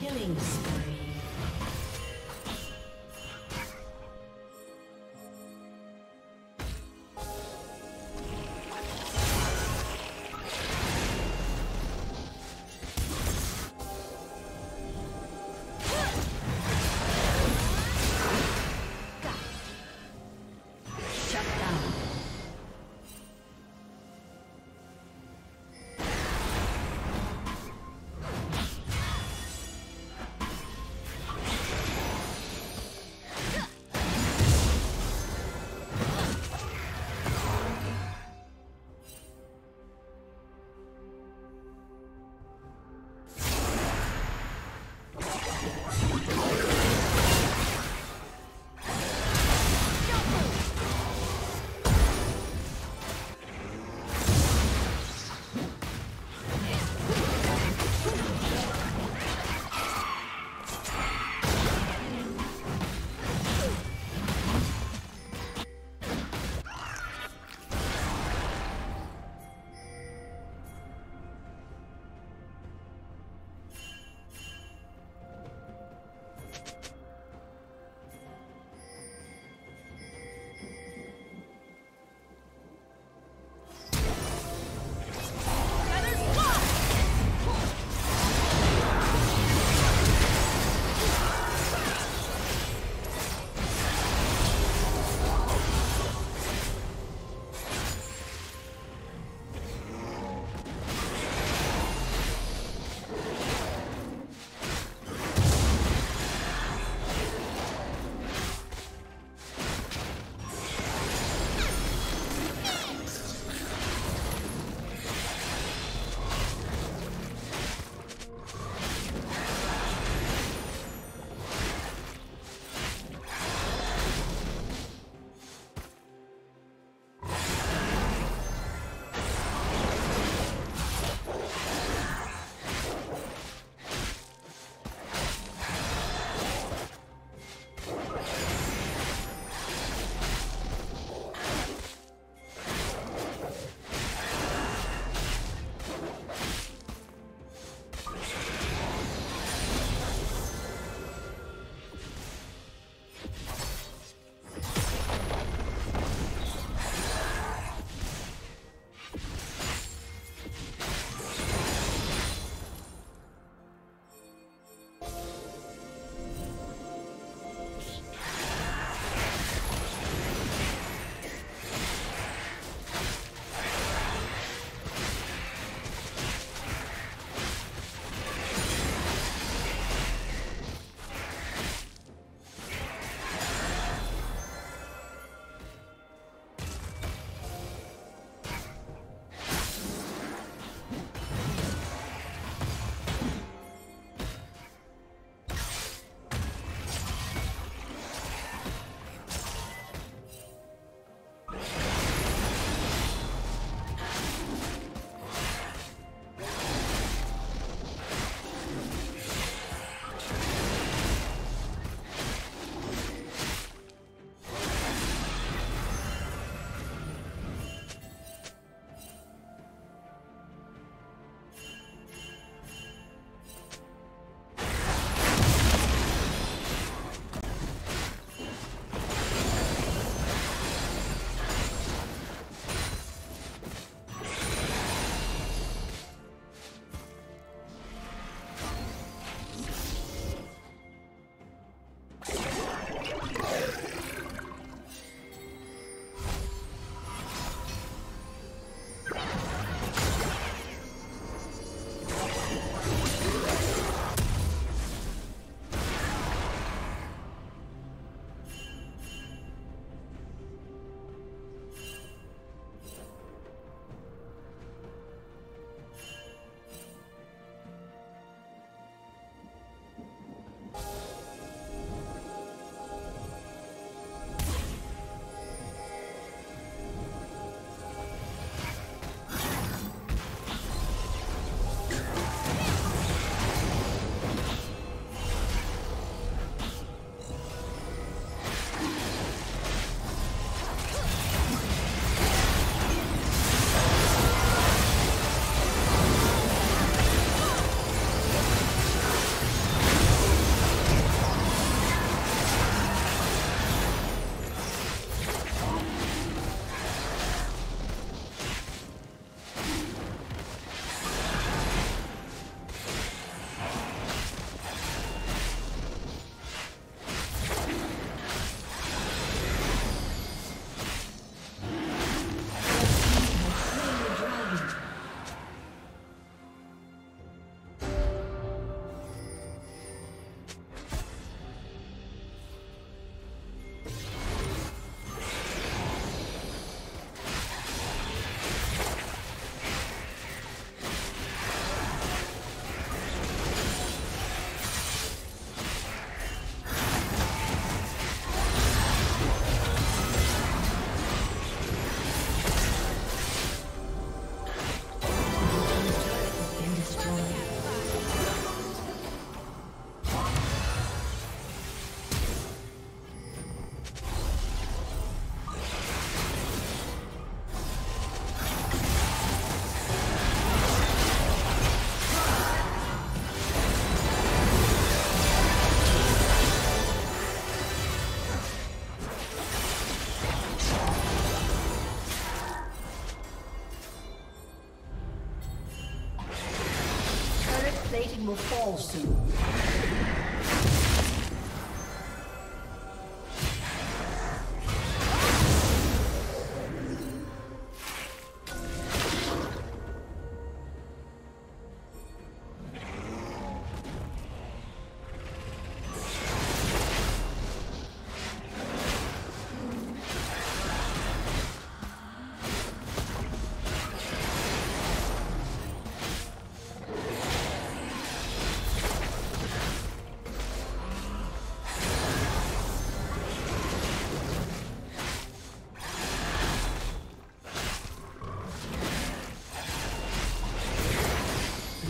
Killing spree. plating will fall soon.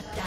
Shut down.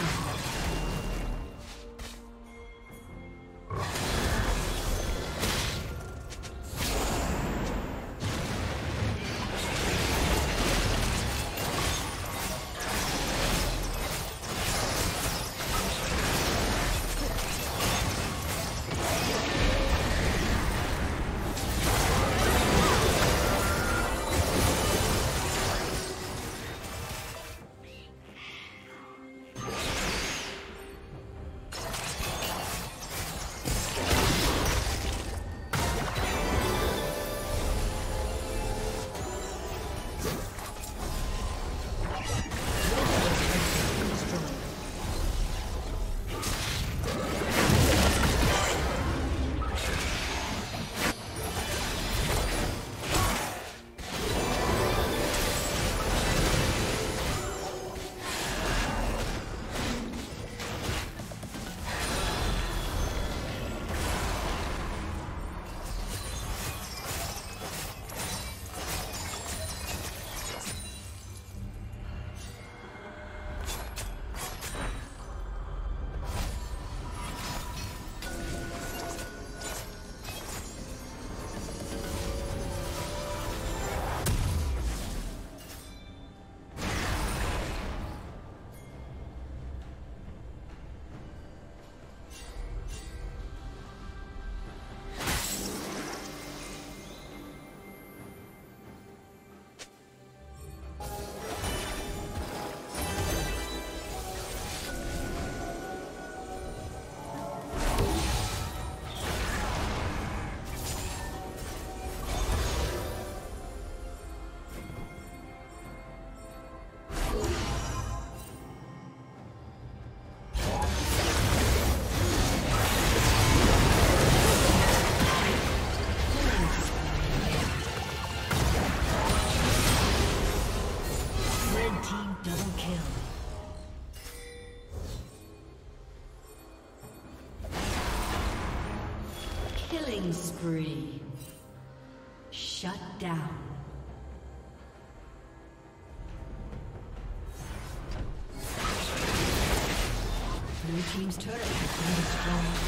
Killing spree. Shut down. Blue team's turret has been destroyed.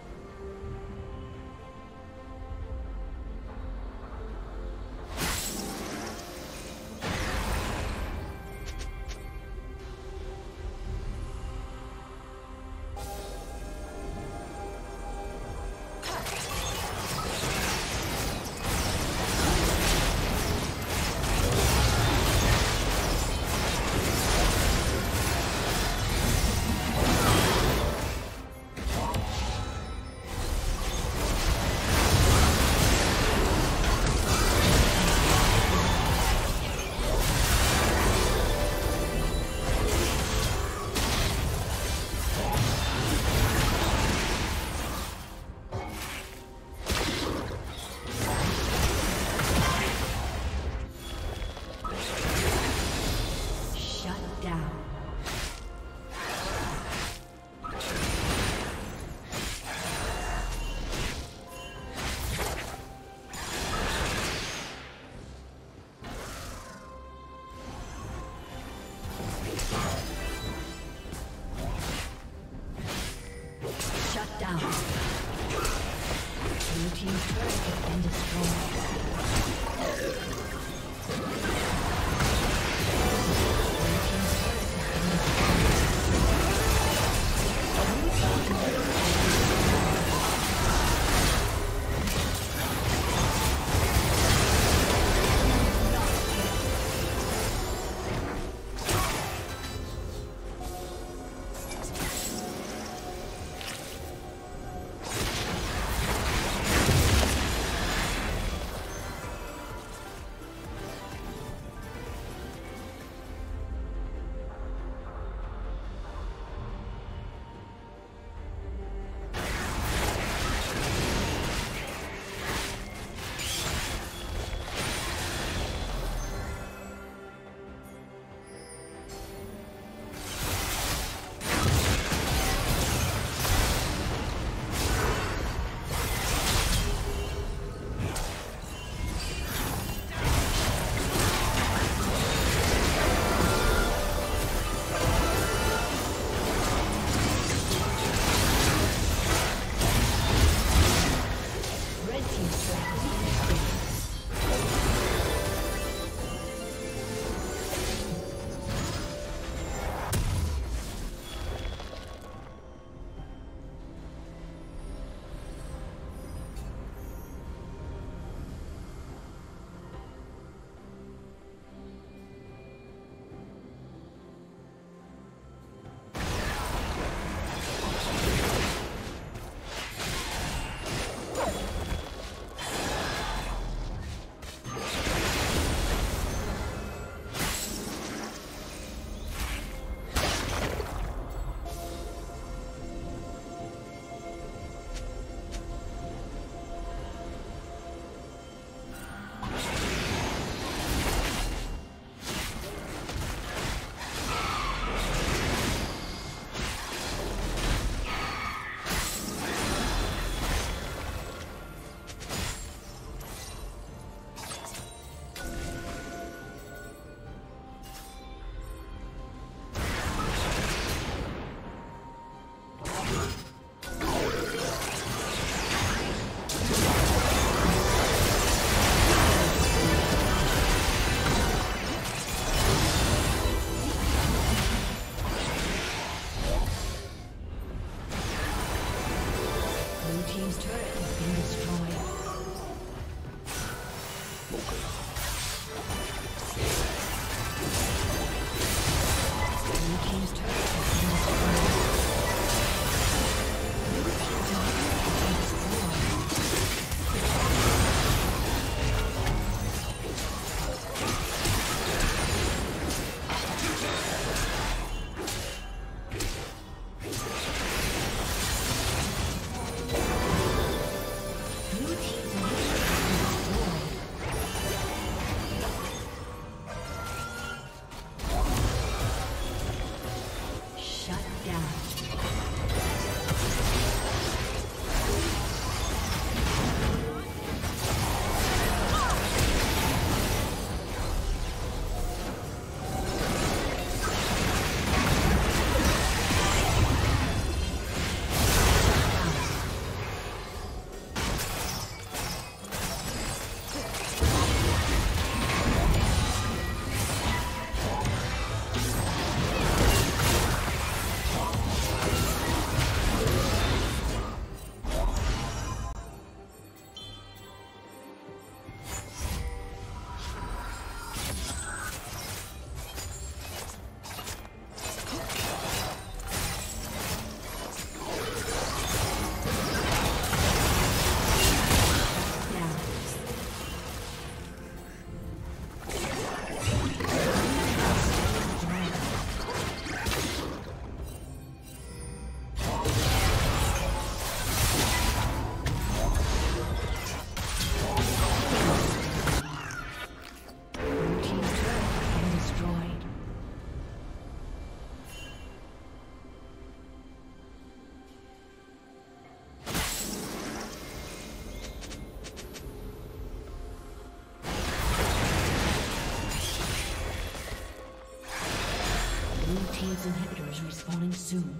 Its inhibitor is respawning soon.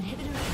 Inhibitor